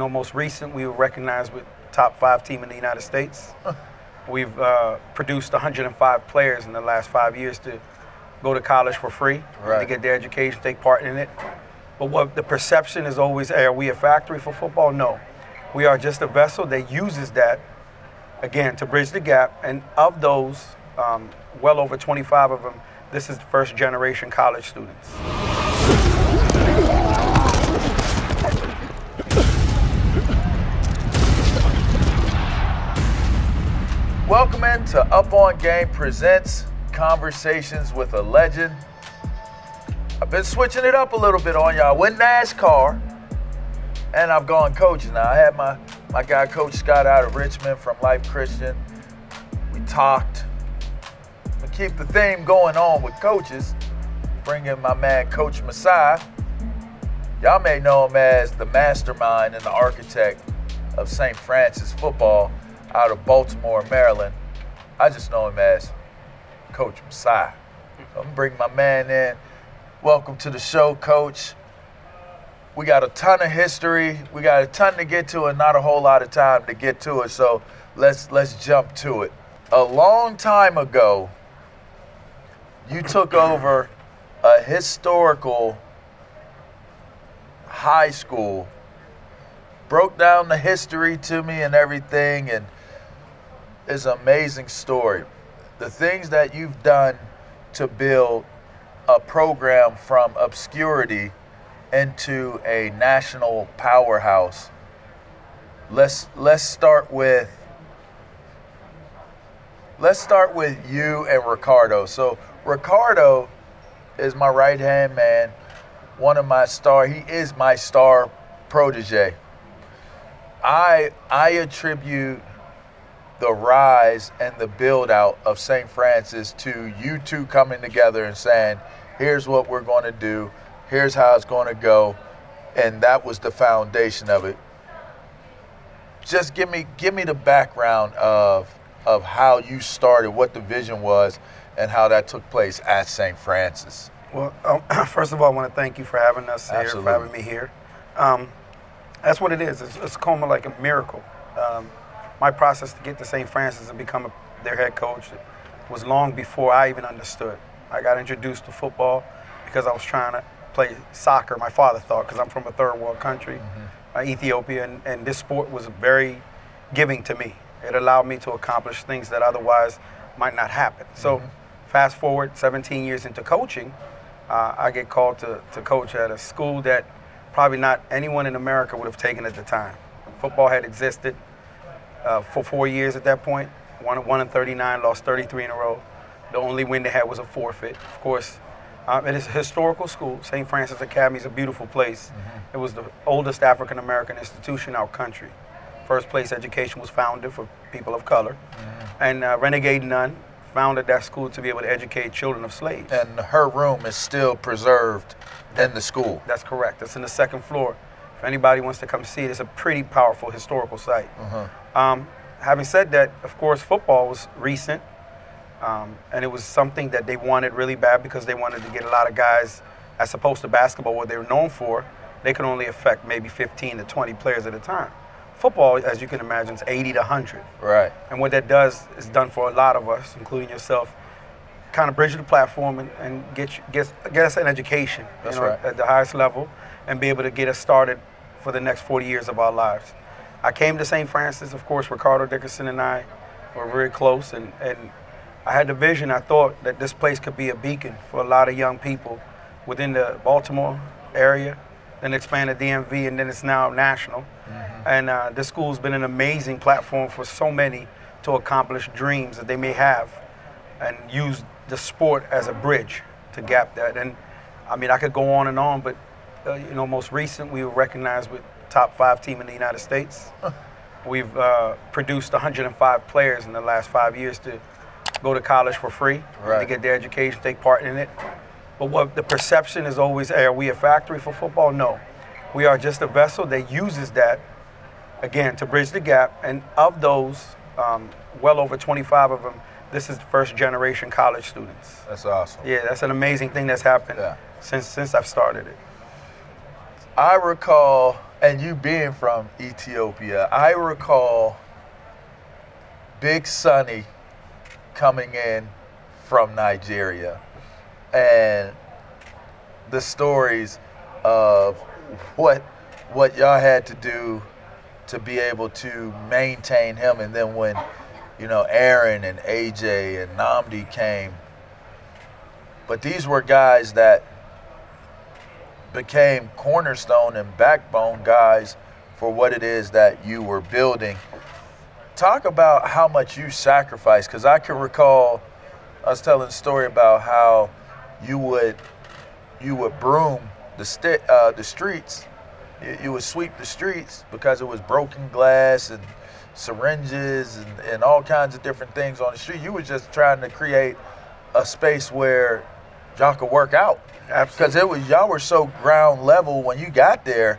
know, most recent, we were recognized with top 5 team in the United States. We've produced 105 players in the last 5 years to go to college for free, right, to get their education, take part in it. But what the perception is always, hey, are we a factory for football? No. We are just a vessel that uses that, again, to bridge the gap. And of those, well over 25 of them, this is the first generation college students. Welcome in to Up On Game Presents Conversations with a Legend. I've been switching it up a little bit on y'all. I went NASCAR, and I've gone coaching. Now, I had my guy, Coach Scott, out of Richmond from Life Christian. We talked. We keep the theme going on with coaches. Bring in my man, Coach Messay. Y'all may know him as the mastermind and the architect of St. Frances football out of Baltimore, Maryland. I just know him as Coach Messay. So I'm gonna bring my man in. Welcome to the show, Coach. We got a ton of history. We got a ton to get to and not a whole lot of time to get to it, so let's jump to it. A long time ago, you took over a historical high school, broke down the history to me and everything, and it's an amazing story. The things that you've done to build a program from obscurity into a national powerhouse. Let's start with you and Ricardo. So Ricardo is my right-hand man, he is my star protege. I attribute the rise and the build out of St. Frances to you two coming together and saying, here's what we're going to do, here's how it's going to go, and that was the foundation of it. Just give me the background of how you started, what the vision was, and how that took place at St. Frances. Well, first of all, I want to thank you for having us here, for having me here. That's what it is. It's kind of like a miracle. My process to get to St. Frances and become their head coach was long before I even understood. I got introduced to football because I was trying to play soccer, my father thought, because I'm from a third world country, Ethiopia, and this sport was very giving to me. It allowed me to accomplish things that otherwise might not happen. So fast forward 17 years into coaching, I get called to coach at a school that probably not anyone in America would have taken at the time. Football had existed for 4 years at that point, won in 39, lost 33 in a row. The only win they had was a forfeit. Of course, it is a historical school. St. Frances Academy is a beautiful place. It was the oldest African-American institution in our country. First place education was founded for people of color. And Renegade Nunn founded that school to be able to educate children of slaves. And her room is still preserved in the school. That's correct. It's in the second floor. If anybody wants to come see it, it's a pretty powerful historical site. Having said that, of course, football was recent, and it was something that they wanted really bad because they wanted to get a lot of guys, as opposed to basketball, what they were known for, they could only affect maybe 15 to 20 players at a time. Football, as you can imagine, is 80 to 100. Right. And what that does is done for a lot of us, including yourself, kind of bridge the platform and get us an education, that's right, at the highest level, and be able to get us started for the next 40 years of our lives. I came to St. Frances, of course, Ricardo Dickerson and I were very close, and I had the vision, I thought, that this place could be a beacon for a lot of young people within the Baltimore area, then expanded DMV, and then it's now national. And this school's been an amazing platform for so many to accomplish dreams that they may have and use the sport as a bridge to gap that. And I mean, I could go on and on, but you know, most recent, we were recognized with top 5 team in the United States. We've produced 105 players in the last 5 years to go to college for free, right, to get their education, take part in it. But what the perception is always, hey, are we a factory for football? No. We are just a vessel that uses that, again, to bridge the gap. And of those, well over 25 of them, this is the first generation college students. That's awesome. Yeah, that's an amazing thing that's happened since I've started it. I recall And you being from Ethiopia, I recall Big Sonny coming in from Nigeria and the stories of what y'all had to do to be able to maintain him. And then when, you know, Aaron and AJ and Nnamdi came, but these were guys that became cornerstone and backbone guys for what it is that you were building. Talk about how much you sacrificed, because I can recall us telling a story about how you would broom the streets, you would sweep the streets because it was broken glass and syringes and all kinds of different things on the street. You were just trying to create a space where y'all could work out. Absolutely. Because y'all were so ground level when you got there.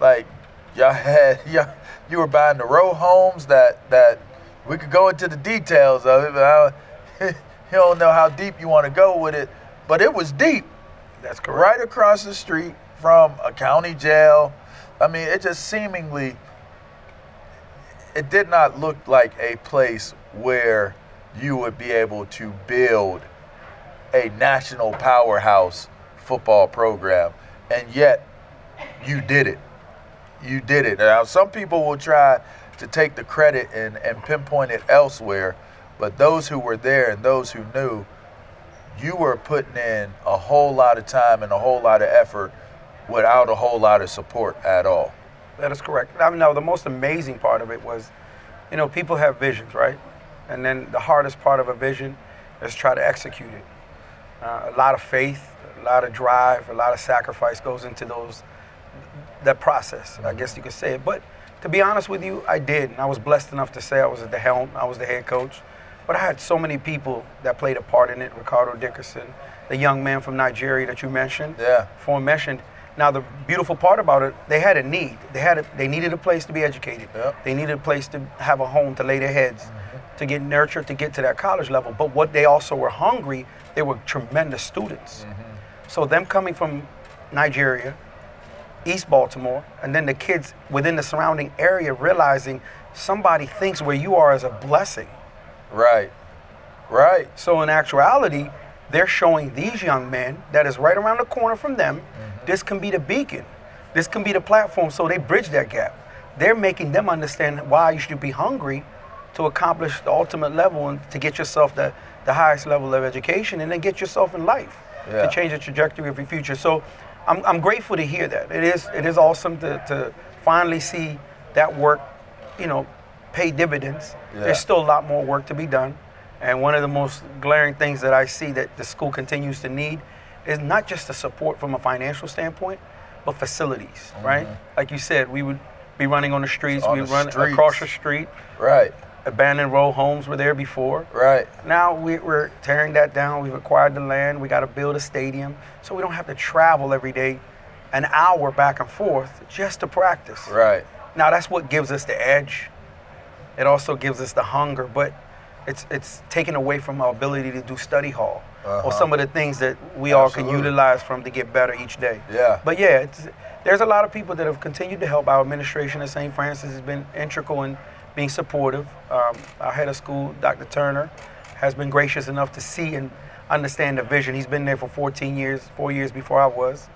Like, you were buying the row homes that we could go into the details of it, but you don't know how deep you want to go with it. But it was deep. That's correct. Right across the street from a county jail. I mean, it just seemingly, it did not look like a place where you would be able to build a national powerhouse football program, and yet you did it. You did it. Now, some people will try to take the credit and pinpoint it elsewhere, but those who were there and those who knew, you were putting in a whole lot of time and a whole lot of effort without a whole lot of support at all. That is correct. I mean, now, the most amazing part of it was, you know, people have visions, right? And then the hardest part of a vision is try to execute it. A lot of faith, a lot of drive, a lot of sacrifice goes into that process, I guess you could say it. But to be honest with you, I did. And I was blessed enough to say I was at the helm, I was the head coach. But I had so many people that played a part in it. Ricardo Dickerson, the young man from Nigeria that you mentioned, yeah, aforementioned. Now, the beautiful part about it, they had a need. They needed a place to be educated. Yep. They needed a place to have a home to lay their heads, to get nurtured, to get to that college level. But what they also were hungry, they were tremendous students. So them coming from Nigeria, East Baltimore, and then the kids within the surrounding area realizing somebody thinks where you are is a blessing. Right, right. So in actuality, they're showing these young men that is right around the corner from them, this can be the beacon, this can be the platform, so they bridge that gap. They're making them understand why you should be hungry to accomplish the ultimate level and to get yourself the highest level of education and then get yourself in life to change the trajectory of your future. So I'm grateful to hear that. It is awesome to finally see that work, you know, pay dividends. Yeah. There's still a lot more work to be done. And one of the most glaring things that I see that the school continues to need is not just the support from a financial standpoint, but facilities, right? Like you said, we would be running on the streets, we run across the street. Right. Abandoned row homes were there before. Right. Now we're tearing that down. We've acquired the land. We got to build a stadium so we don't have to travel every day an hour back and forth just to practice. Right. Now that's what gives us the edge. It also gives us the hunger, but it's taken away from our ability to do study hall or some of the things that we all can utilize from to get better each day. Yeah. But yeah, there's a lot of people that have continued to help. Our administration at St. Frances has been integral in being supportive. Our head of school, Dr. Turner, has been gracious enough to see and understand the vision. He's been there for 14 years, 4 years before I was.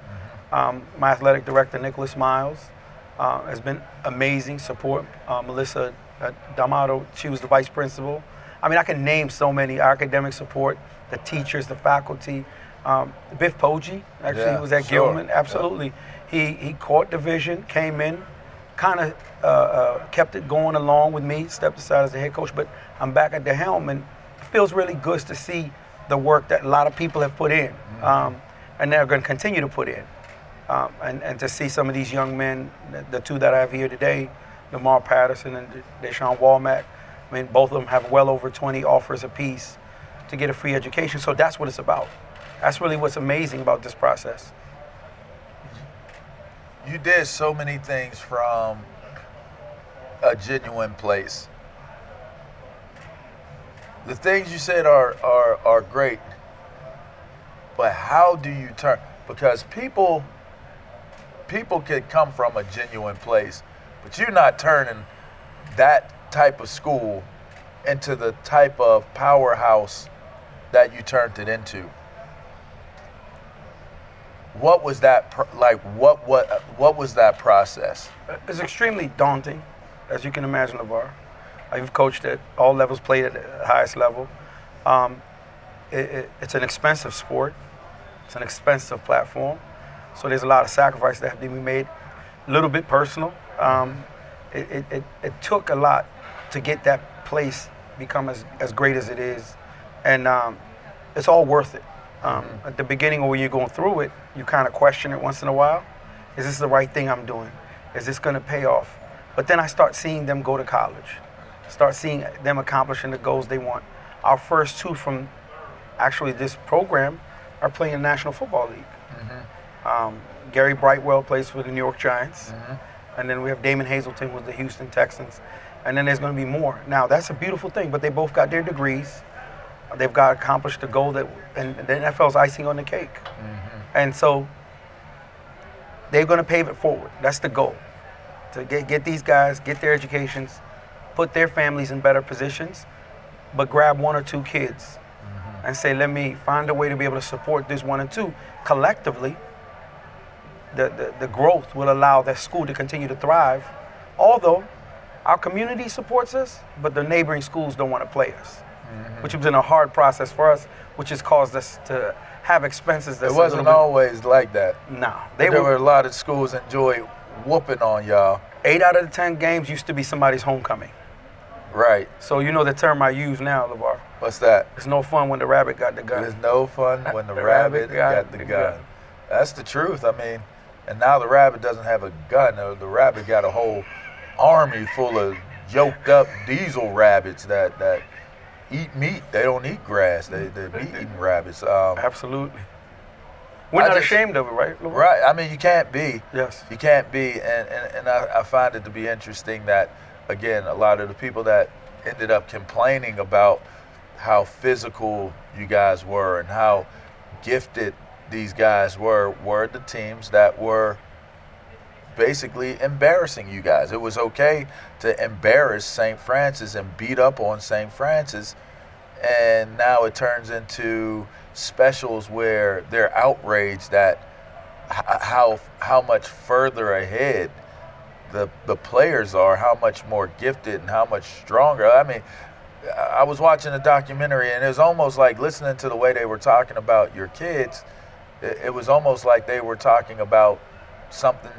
My athletic director, Nicholas Miles, has been amazing support. Melissa D'Amato, she was the vice principal. I mean, I can name so many: academic support, the teachers, the faculty. Biff Poggi, actually, was at Gilman. Absolutely. He caught the vision, came in, kind of kept it going along with me, stepped aside as the head coach, but I'm back at the helm, and it feels really good to see the work that a lot of people have put in, and they're going to continue to put in. And to see some of these young men, the two that I have here today, Lamar Patterson and DeSean Womack, I mean, both of them have well over 20 offers apiece to get a free education, so that's what it's about. That's really what's amazing about this process. You did so many things from a genuine place. The things you said are great, but how do you turn? Because people people can come from a genuine place, but you're not turning that type of school into the type of powerhouse that you turned it into. What was that like? What was that process? It's extremely daunting, as you can imagine, LaVar. I've coached at all levels, played at the highest level. It's an expensive sport. It's an expensive platform. So there's a lot of sacrifices that have to be made. A little bit personal. It took a lot to get that place become as great as it is, and it's all worth it. At the beginning, when you're going through it, you kind of question it once in a while. Is this the right thing I'm doing? Is this going to pay off? But then I start seeing them go to college, start seeing them accomplishing the goals they want. Our first two from actually this program are playing in the National Football League. Mm-hmm. Gary Brightwell plays for the New York Giants. Mm-hmm. And then we have Damon Hazleton with the Houston Texans. And then there's going to be more. Now, that's a beautiful thing, but they both got their degrees. They've got to accomplish the goal, that, and the NFL's icing on the cake. Mm-hmm. And so they're going to pave it forward. That's the goal, to get these guys, get their educations, put their families in better positions, but grab one or two kids mm-hmm. and say, let me find a way to be able to support this one and two. Collectively, the growth will allow that school to continue to thrive, although our community supports us, but the neighboring schools don't want to play us. Mm-hmm. Which has been a hard process for us, which has caused us to have expenses. That's it wasn't always like that. No. There were a lot of schools enjoy whooping on y'all. 8 out of the 10 games used to be somebody's homecoming. Right. So you know the term I use now, LaVar. What's that? It's no fun when the rabbit got the gun. It's no fun when the rabbit got the gun. That's the truth. I mean, and now the rabbit doesn't have a gun. The rabbit got a whole army full of yoked up diesel rabbits that eat meat. They don't eat grass. They're meat-eating rabbits. Absolutely. We're not ashamed of it, right? Right. I mean, you can't be. Yes. You can't be. And I find it to be interesting that, again, a lot of the people that ended up complaining about how physical you guys were and how gifted these guys were the teams that were basically embarrassing you guys. It was okay to embarrass St. Frances and beat up on St. Frances, and now it turns into specials where they're outraged that how much further ahead the players are, how much more gifted and how much stronger. I mean, I was watching a documentary, and it was almost like listening to the way they were talking about your kids, it was almost like they were talking about something.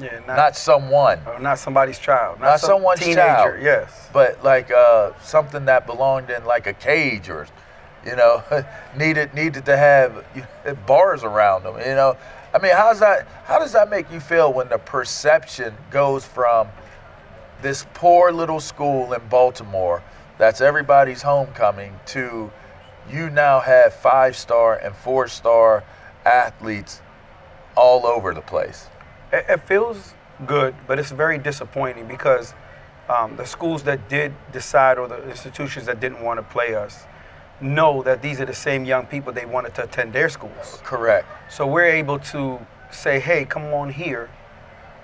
Yeah, not someone. Or not somebody's child. Not someone's teenager, child. Yes. But like something that belonged in like a cage, or needed to have bars around them. I mean, how does that make you feel when the perception goes from this poor little school in Baltimore that's everybody's homecoming to you now have 5-star and 4-star athletes all over the place? It feels good, but it's very disappointing because the schools that did decide, or the institutions that didn't want to play us, know that these are the same young people they wanted to attend their schools. Correct. So we're able to say, hey, come on here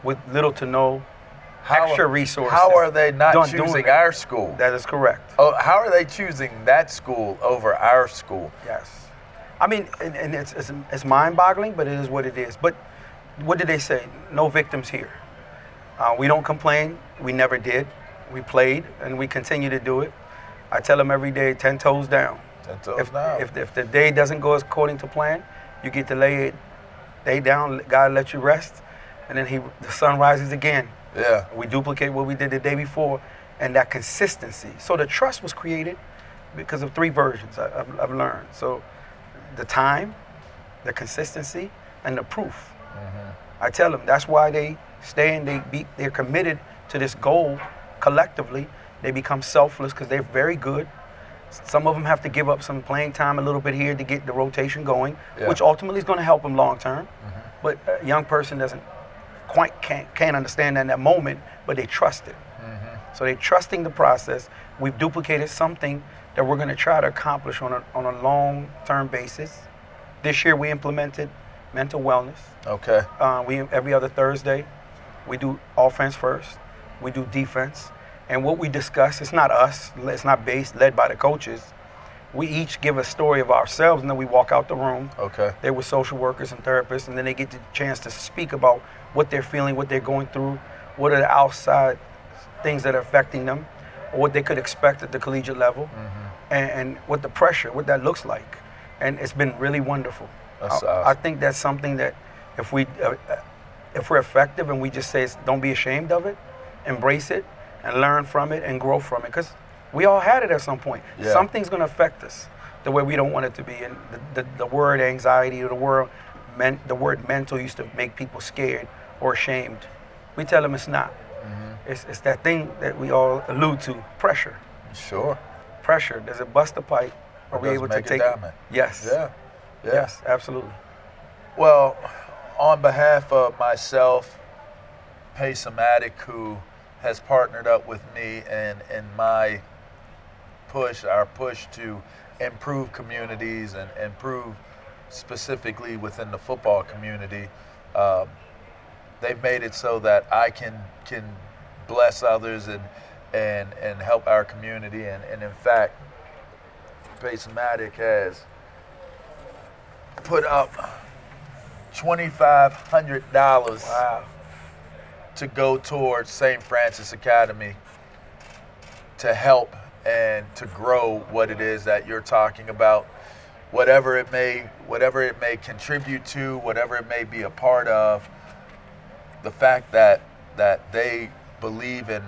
with little to no extra resources. How are they not choosing our school? That is correct. Oh, how are they choosing that school over our school? Yes. I mean, and it's mind-boggling, but it is what it is. But what did they say? No victims here. We don't complain. We never did. We played, and we continue to do it. I tell them every day, 10 toes down. 10 toes down. If the day doesn't go according to plan, you get to lay it day down. God lets you rest, and then the sun rises again. Yeah. We duplicate what we did the day before, and that consistency. So the trust was created because of 3 versions I've learned. So the time, the consistency, and the proof. Mm-hmm. I tell them that's why they stay and they're committed to this goal collectively. They become selfless because they're very good. Some of them have to give up some playing time a little bit here to get the rotation going, yeah, which ultimately is going to help them long term. Mm-hmm. But a young person doesn't quite can't understand that in that moment, but they trust it. Mm-hmm. So they're trusting the process. We've duplicated something that we're going to try to accomplish on a long-term basis. This year we implemented mental wellness. Okay. We every other Thursday, we do offense first, we do defense, and what we discuss, it's not us, it's not based, led by the coaches. We each give a story of ourselves, and then we walk out the room. Okay. There were social workers and therapists, and then they get the chance to speak about what they're feeling, what they're going through, what are the outside things that are affecting them, or what they could expect at the collegiate level, mm-hmm. and what the pressure, what that looks like. And it's been really wonderful. That's awesome. I think that's something that if we're effective and we just say, don't be ashamed of it, embrace it, and learn from it, and grow from it. Because we all had it at some point. Yeah. Something's going to affect us the way we don't want it to be. And the word anxiety or the word mental used to make people scared or ashamed. We tell them it's not. Mm-hmm. It's that thing that we all allude to, pressure. Sure. Pressure. Does it bust the pipe? Are we able to take it? Yes. Yeah. Yeah. Yes, absolutely. Well, on behalf of myself, Pace-o-matic, who has partnered up with me and my push, our push to improve communities and improve specifically within the football community, they've made it so that I can bless others and help our community. And in fact, Pace-o-matic has put up $2,500. Wow. To go towards St. Frances Academy to help and to grow what it is that you're talking about, whatever it may contribute to, whatever it may be a part of. The fact that they believe in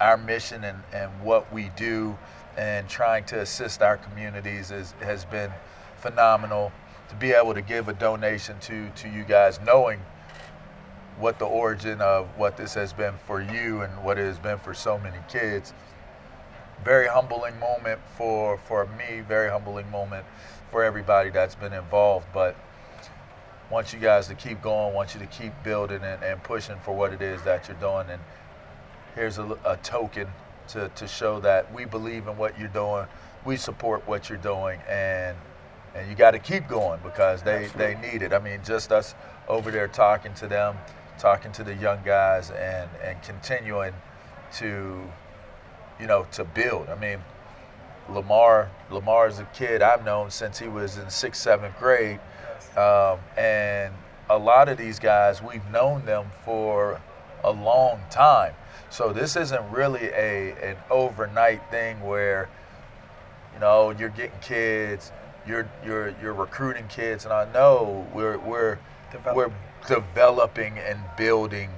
our mission and what we do and trying to assist our communities has been phenomenal. To be able to give a donation to you guys, knowing what the origin of what this has been for you and what it has been for so many kids. Very humbling moment for me, very humbling moment for everybody that's been involved. But I want you guys to keep going, want you to keep building and pushing for what it is that you're doing. And here's a token to show that we believe in what you're doing, we support what you're doing, and you got to keep going because they need it. I mean, just us over there talking to them, talking to the young guys and continuing to build. I mean, Lamar is a kid I've known since he was in 6th, 7th grade. And a lot of these guys, we've known them for a long time. So this isn't really an overnight thing where, you're getting kids, you're recruiting kids, and I know we're developing and building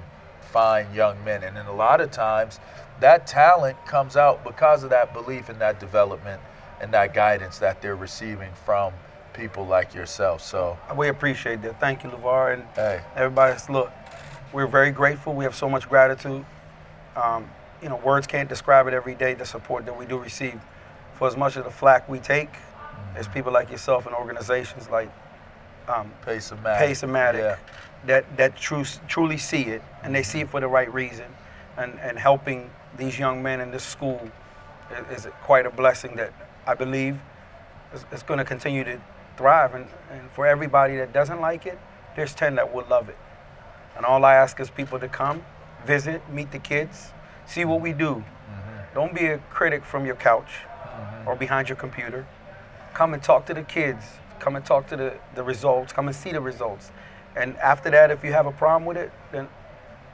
fine young men. And then a lot of times that talent comes out because of that belief and that development and that guidance that they're receiving from people like yourself. So we appreciate that. Thank you, LaVar. And hey, everybody, look, we're very grateful. We have so much gratitude. Words can't describe it every day, the support that we do receive. For as much of the flack we take, mm-hmm. there's people like yourself and organizations like Pace-o-matic, yeah. that truly see it, and they see it for the right reason, and helping these young men in this school is quite a blessing that I believe is going to continue to thrive, and for everybody that doesn't like it, there's 10 that will love it. And all I ask is people to come, visit, meet the kids, see what we do. Mm-hmm. Don't be a critic from your couch mm-hmm. or behind your computer. Come and talk to the kids. Come and talk to the results. Come and see the results. And after that, if you have a problem with it, then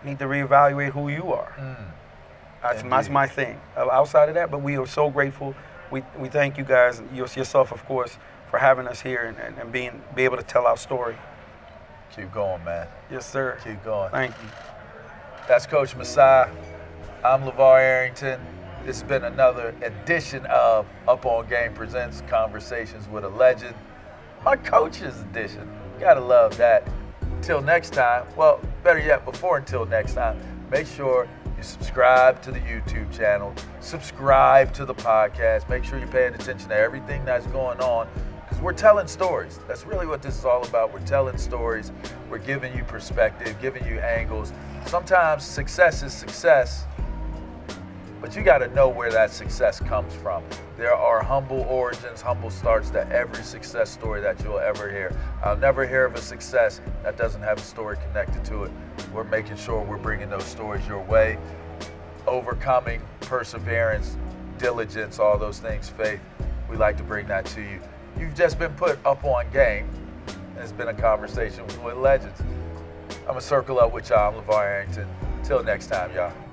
you need to reevaluate who you are. Mm. That's my thing. Outside of that, but we are so grateful. We thank you guys, yourself, of course, for having us here and be able to tell our story. Keep going, man. Yes, sir. Keep going. Thank you. That's Coach Masai. I'm LaVar Arrington. This has been another edition of Up On Game Presents Conversations with a Legend. My coach's edition. Gotta love that. Till next time, well, better yet, before until next time, make sure you subscribe to the YouTube channel, subscribe to the podcast, make sure you're paying attention to everything that's going on, because we're telling stories. That's really what this is all about. We're telling stories. We're giving you perspective, giving you angles. Sometimes success is success, But you got to know where that success comes from. There are humble origins, humble starts to every success story that you'll ever hear. I'll never hear of a success that doesn't have a story connected to it. We're making sure we're bringing those stories your way. Overcoming, perseverance, diligence, all those things, faith. We like to bring that to you. You've just been put up on game, and it's been a conversation with legends. I'm going to circle up with y'all. I'm LaVar Arrington. Till next time, y'all.